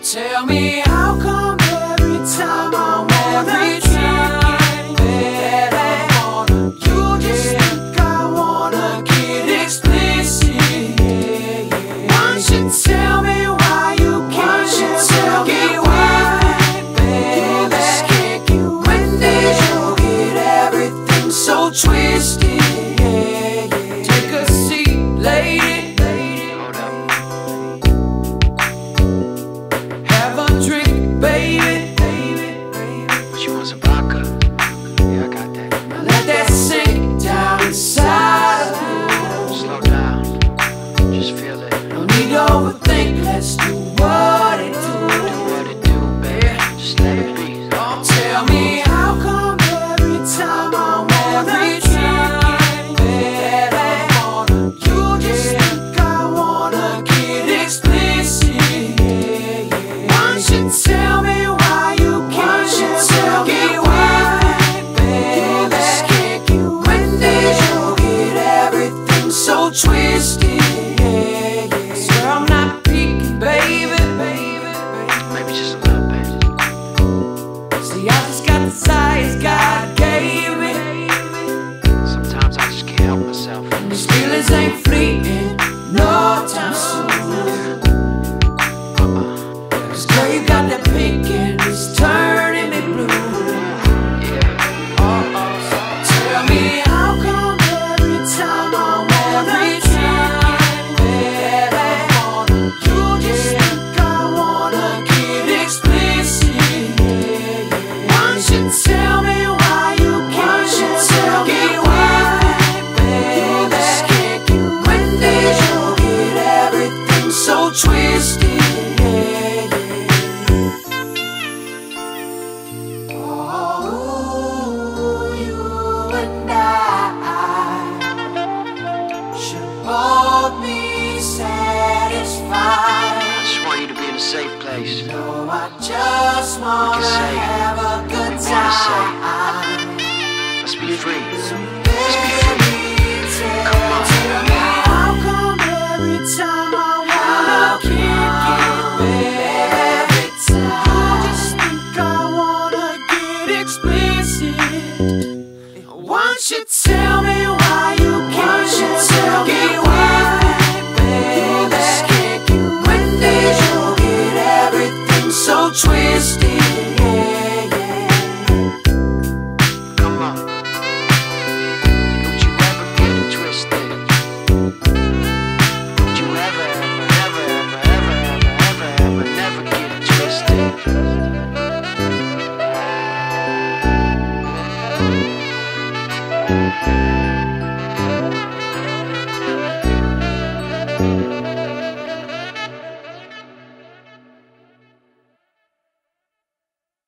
Tell me how come every time I'm on the track that I wanna, you just think I wanna get explicit. Why don't you tell me why you can't ever get with me? You just can't get with it. You get everything so twisted. Take a seat, lady. Safe place. No, I just wanna have a good time. Let's be free. So let's be free. Come on. How come every time I wanna every time you just think I wanna get explicit? Why don't you tell me why you can't get away? So twisted, come on, don't you ever get it twisted. Don't you ever, ever, ever, ever, ever, ever, ever, never get it twisted.